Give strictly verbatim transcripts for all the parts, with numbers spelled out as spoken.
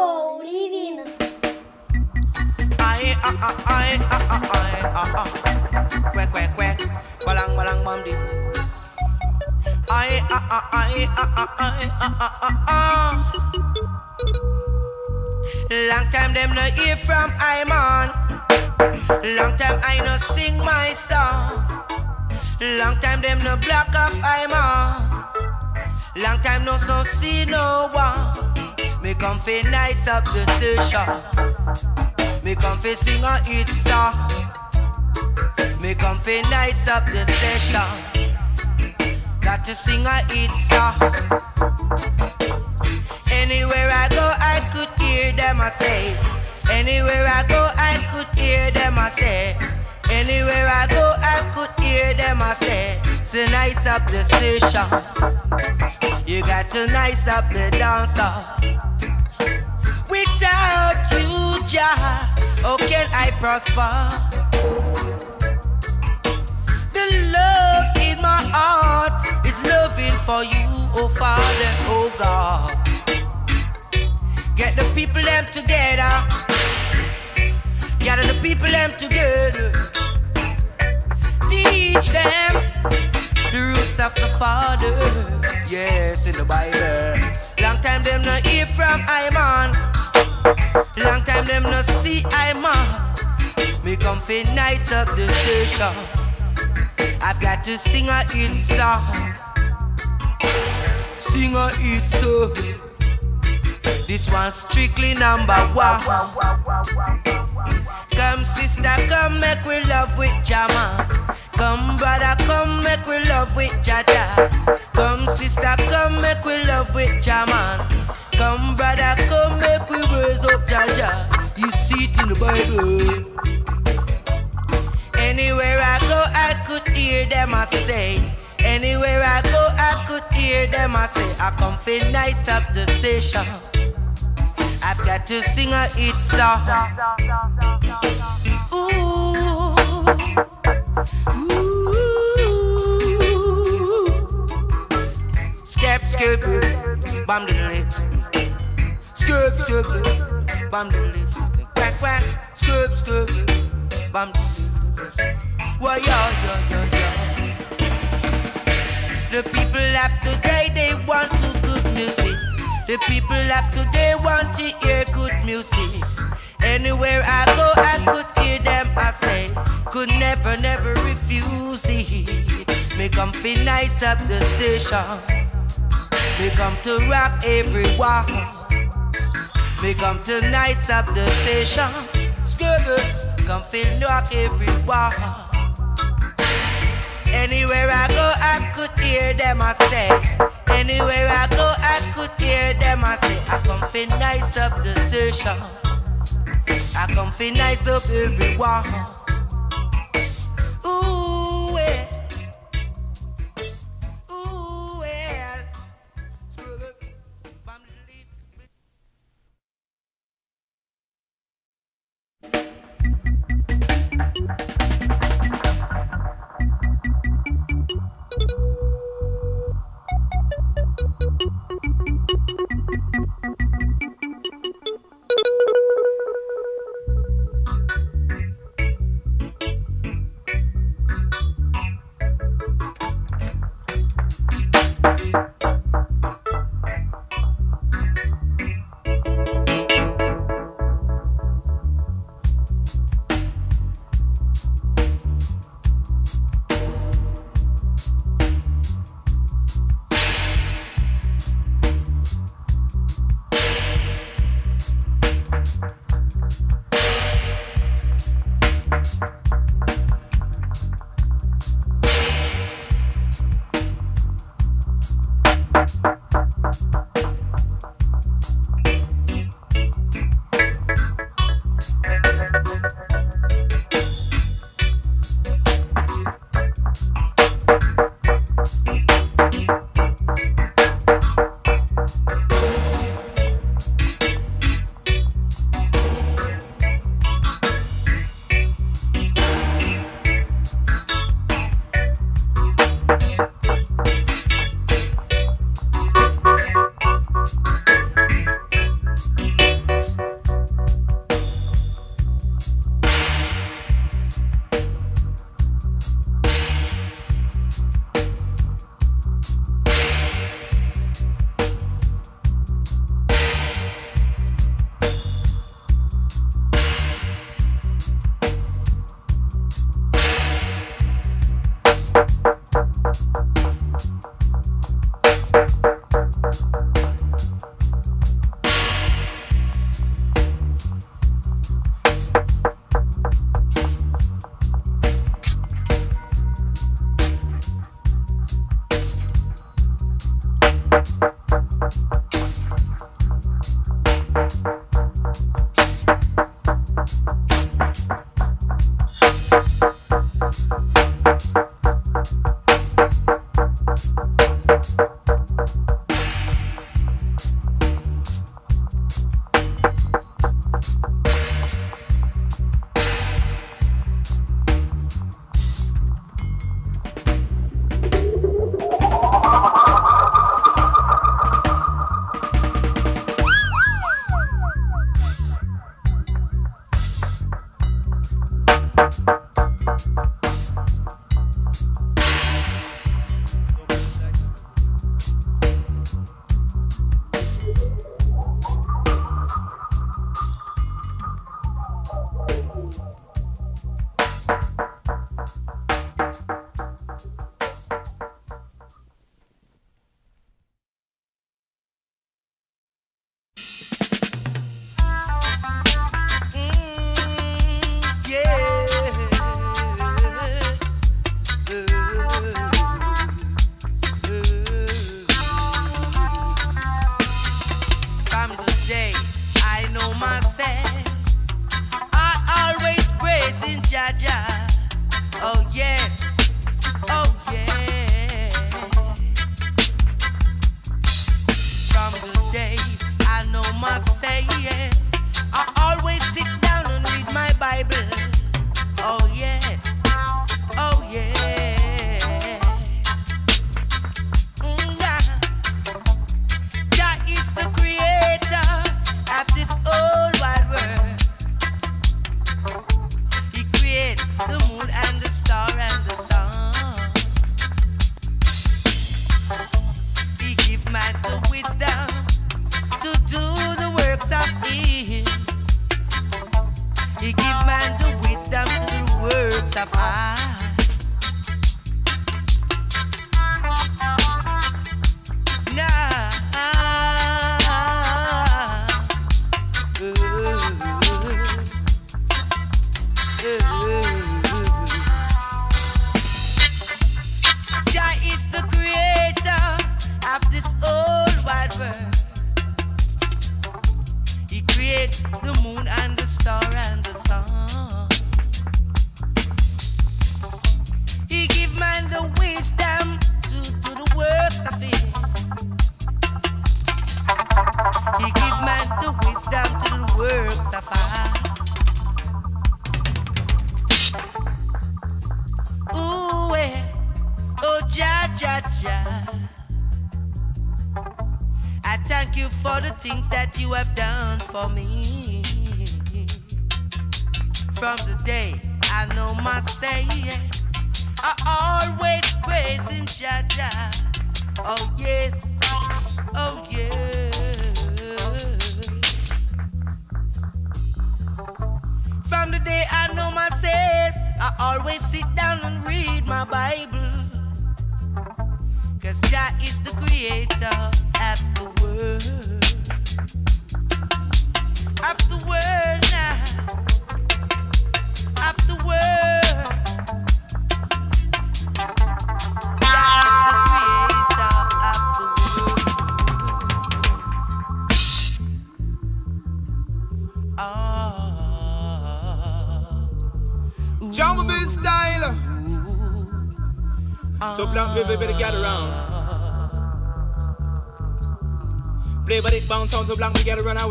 Paulina. Aye, aye, aye, aye, aye, aye. Quack, quack, quack. Balang, balang, bambi. Aye, aye, aye, aye, aye, aye, aye. Long time them no hear from I, man. Long time I no sing my song. Long time them no block off I, man. Long time no so see no one. Me come fi nice up the session. Me come fi sing a hit song. Me come fi nice up the session. Got to sing a hit song. Anywhere I go I could hear them a say. Anywhere I go I could hear them a say. Anywhere I go I could hear them a say. So nice up the session. You got to nice up the dancer. Without you, Jah, how can I prosper? The love in my heart is loving for you, oh Father, oh God. Get the people them together. Gather the people them together. Teach them the roots of the Father. Yes, in the Bible. Long time them not hear from I, man. Long time them no see I, man. Me come fi nice up the session. I've got to sing a hit song. Sing a hit song. This one's strictly number one. Come sister, come make we love with Jama. Come brother, come make we love with Jada. Come sister, come make we love with Jama. Come brother, come make we raise up Jaja. You see it in the Bible. Anywhere I go, I could hear them a say. Anywhere I go, I could hear them a say. I come feel nice up the session. I've got to sing a hit song. Ooh, ooh. Skip, skip, bam diddly. Scoop, scoop, bam, quack, quack. Scoop, scoop, bam, why, yo, yo, yo, yo. The people of today, they want to good music. The people of today want to hear good music. Anywhere I go, I could hear them, I say. Could never, never refuse it. Make them feel nice up the session. They come to rock everyone. They come to nice up the station. Scoobers, come feel knock everywhere. Anywhere I go, I could hear them a say. Anywhere I go, I could hear them a say. I come feel nice up the station. I come feel nice up everywhere. Ooh, yeah. Ooh, yeah.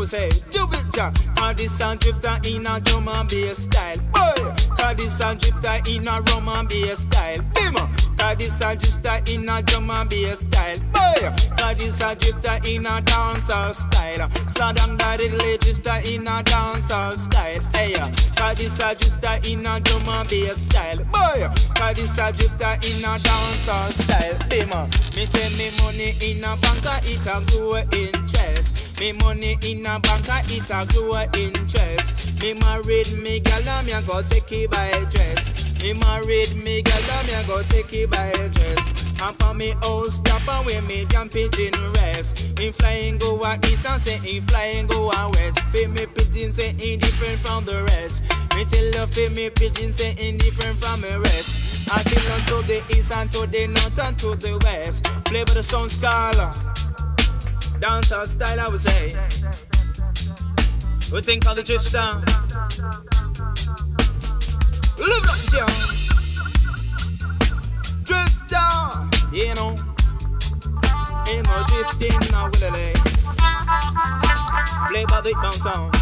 Say, do it, John. Cause this sound drifter in a drum and bass style. Boy, cause this sound drifter in a rum and bass style. Bimmer, cause this sound drifter in a drum and bass style. Boy, cause this sound drifter in a dancehall style. Slow down that little drifter in a dancehall style. Hey, cause this sound drifter in a drum and bass style. Boy, cause this sound drifter in a dancehall style. Bimmer, me send me money in a banker, it a go interest. Me money in a bank, I eat a grow interest. Me married me girl, I'm a go take it by a dress. Me married me girl, I'm a go take it by a dress. And for me old stop away, me jumping in rest. In flying go a east and say in flying go a west. Feel me pigeon say indifferent from the rest. Me tell you feel me pigeon say indifferent from the rest. I tell on to the east and to the north and to the west. Play by the sound scholar. Dancehall style, I would say. We think of the chip star. Live up here. Drift down, you know. Ain't no drifting now, will I? Play by the hip sound.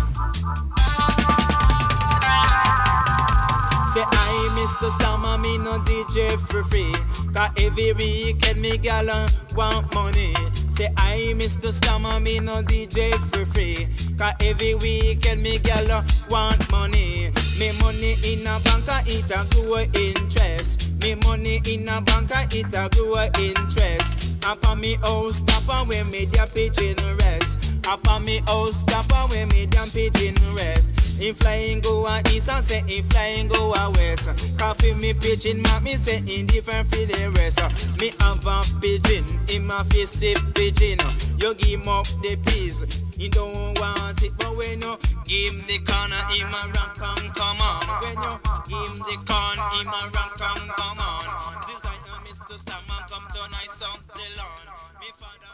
Say I, Mister Stamma, me no D J for free. Cause every weekend me gala want money. Say I, Mister Stamma, me no D J for free. Cause every weekend me gala want money. Me money in a banker, it a grow interest. Me money in a banker, it a grow interest. Upon me house, stop when me da pigeon rest. Upon me house, stop when me da pigeon rest. In flying go a east and say in flying go a west. Coffee me pigeon, ma me say in different for the rest. Me have a pigeon, in my face sip pigeon. You give up the peas, you don't want it, but when you give him the corn, he ma rock and come on. When you give him the corn, he ma rock and come on. This I know Mister Stamma come to nice on the lawn. Me father.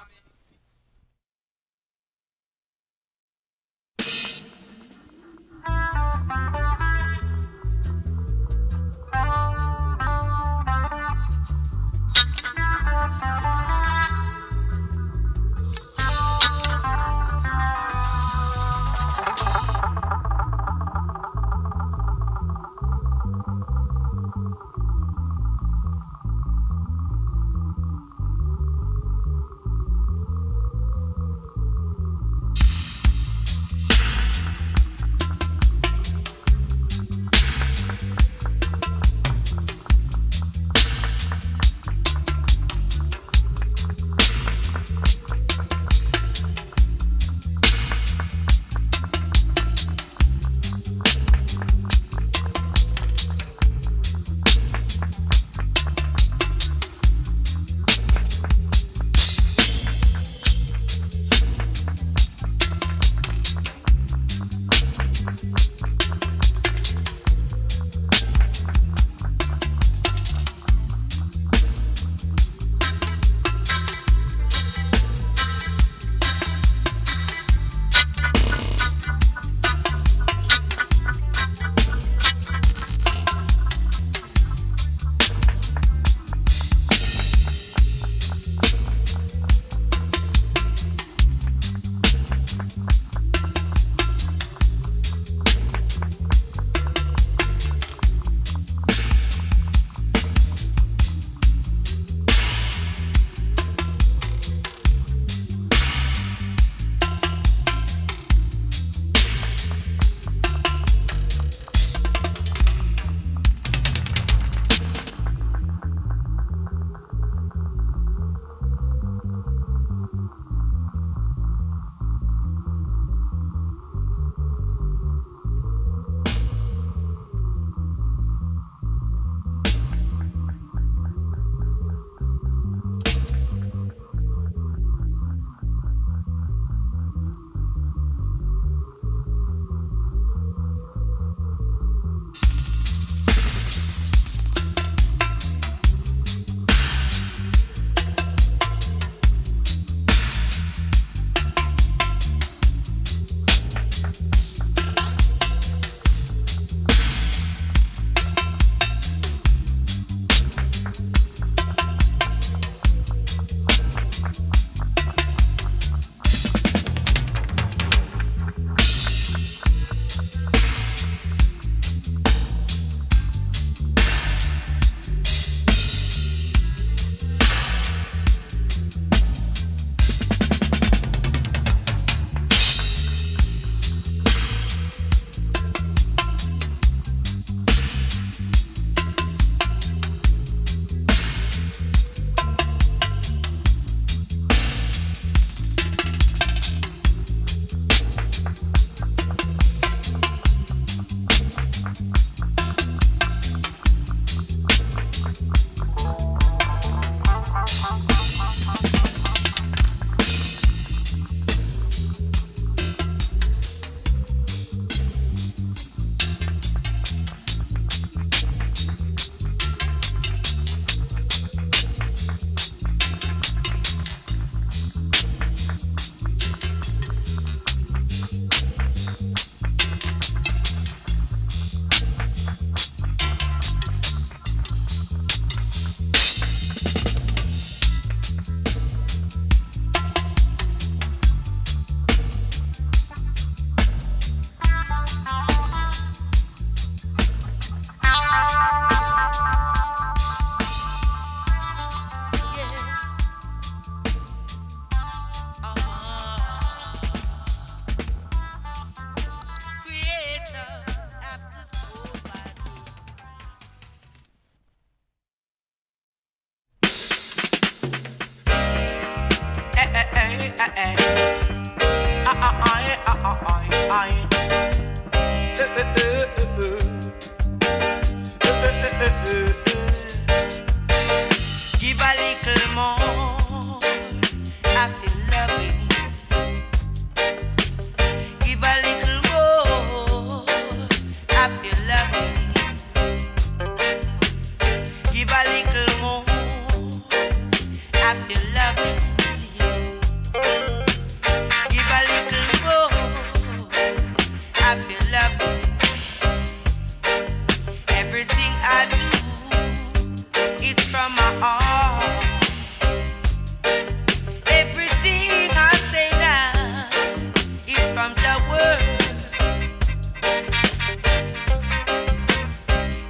from the world.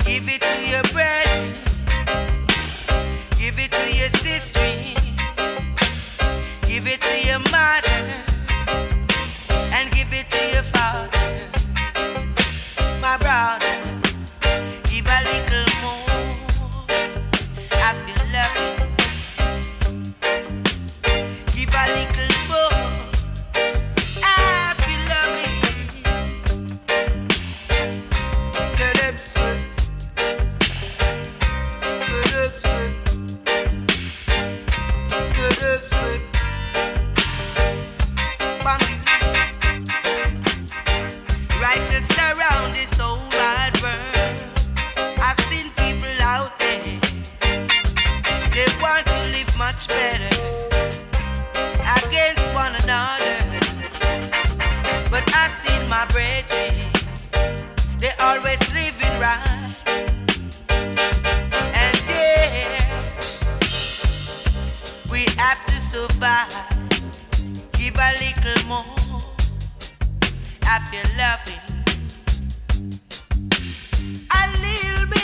Give it to your brethren, give it to your sister, give it to your mother, and give it to your father. My brother, give a little more, I feel loving. Give a little much better against one another, but I seen my brethren, they always living right, and there we have to survive. Give a little more, I feel loving, a little bit.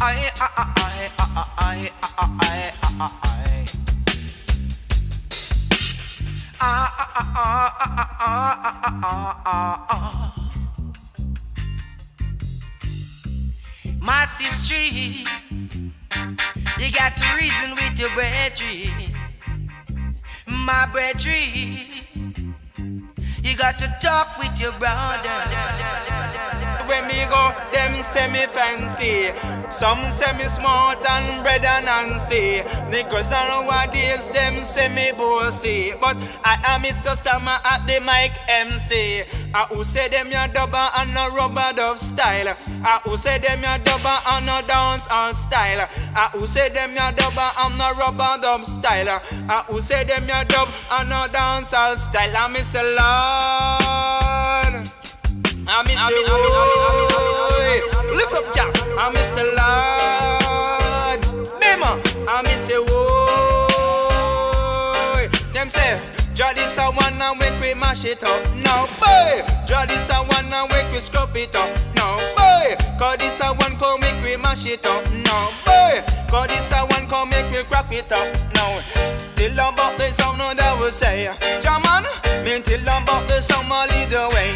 I I I I I I My sister, you got to reason with your brethren. My brethren, you got to talk with your brother. When me go, them say me fancy. Some say me smart and bread and Nancy. The girls nowadays, them say me bossy. But I am Mister Stamma at the mic M C. I who say them ya dubba and a rubber dub style. I who say them ya dubba and a dance and style. I who say them ya dubba and a rubber dub style. I who say them ya dub and a dance and style. I miss a lot. I miss the Lord. Lift up, Jack. I miss the Lord. Bema. I miss the Lord. Them say, draw this a one and we quick mash it up. Now, boy. Draw this a one and we quick scrub it up. Now, boy. Cause this a one come make we mash it up. Now, boy. Cause this a one come make we crack it up. Now, till I'm about the sound that will say, Jaman, me till I'm about the sound my lead the way.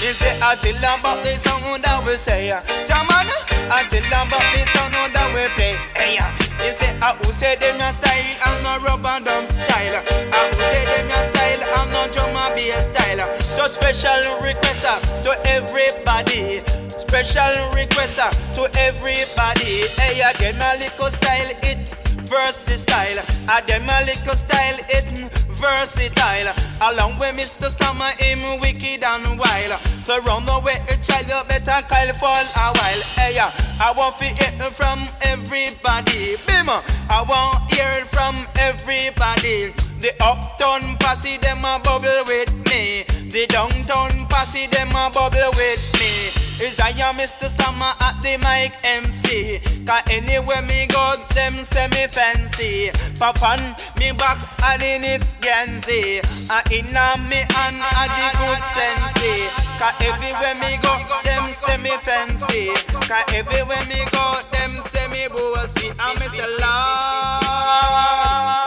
Me say until I'm about the sound that we say, Jaman, until I'm about the sound that we play. Me say I who say them your style, I'm no rubber dumb style. I who say them your style, I'm no drummer bass style. So special request to everybody. Special request to everybody. Hey, I get my little style, it versatile. I get my little style, it versatile. Along with Mister Stamma, him wicked and wild. So round the way a child, you better call for a while. Hey, I want to hear it from everybody. Bima, I want to hear it from everybody. The uptown posse, them a bubble with me. The downtown posse, them a bubble with me. Is I am Mister Stamma at the mic M C. Cause anywhere me go, them say me fancy. Papan, me back and in its Gansy. I in a me and a the good sensei. Cause everywhere me go, them say me fancy. Cause everywhere me go, them say me bossy. I miss a lot.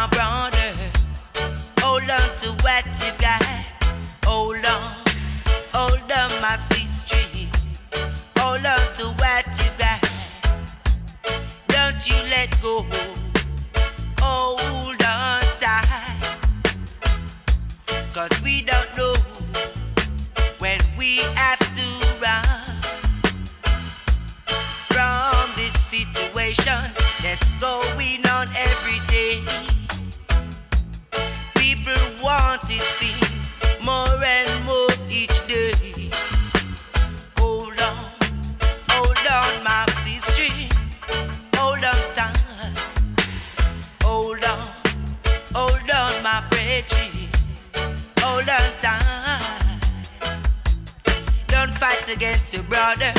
my brothers, hold on to what you got. Hold on, hold on, my sister. Hold on to what you got. Don't you let go. Hold on tight, 'cause we don't know when we have to run from this situation that's going on every day. People wanting things more and more each day. Hold on, hold on, my sister. Hold on time. Hold on, hold on, my brethren. Hold on time. Don't fight against your brother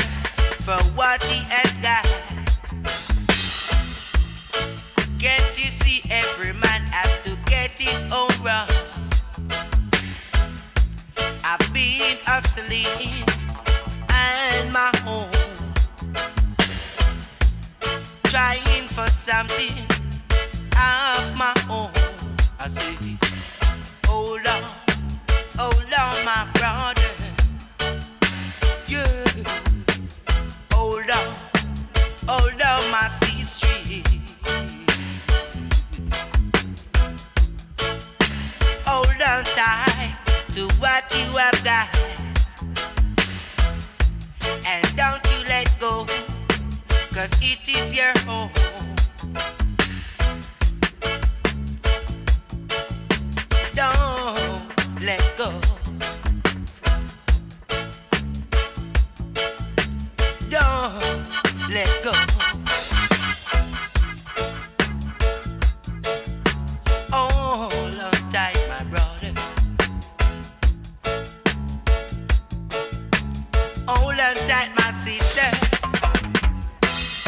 for what he has got. Can't you see every man has to get his own run? I've been hustling and my home, trying for something of my own. I say, hold on, hold on, my brothers. Yeah, hold on, hold on, my sister. Hold on tight to what you have got, and don't you let go, 'cause it is your home. Don't let go. Don't let go. Hold on tight, my brother. Hold on tight, my sister.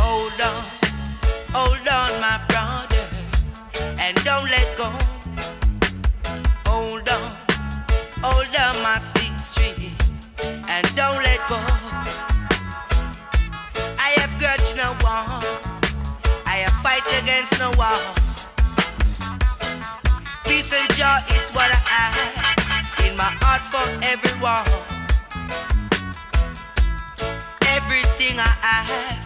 Hold on, hold on, my brothers, and don't let go. Hold on, hold on, my sister, and don't let go. I have grudged no one, I have fight against no one. Peace and joy is what I have in my heart for everyone. Everything I have,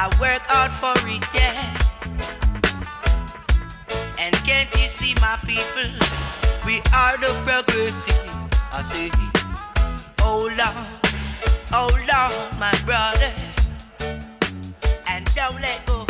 I work hard for it, yes. And can't you see, my people, we are the progressive. I say, hold on, hold on, my brother, and don't let go.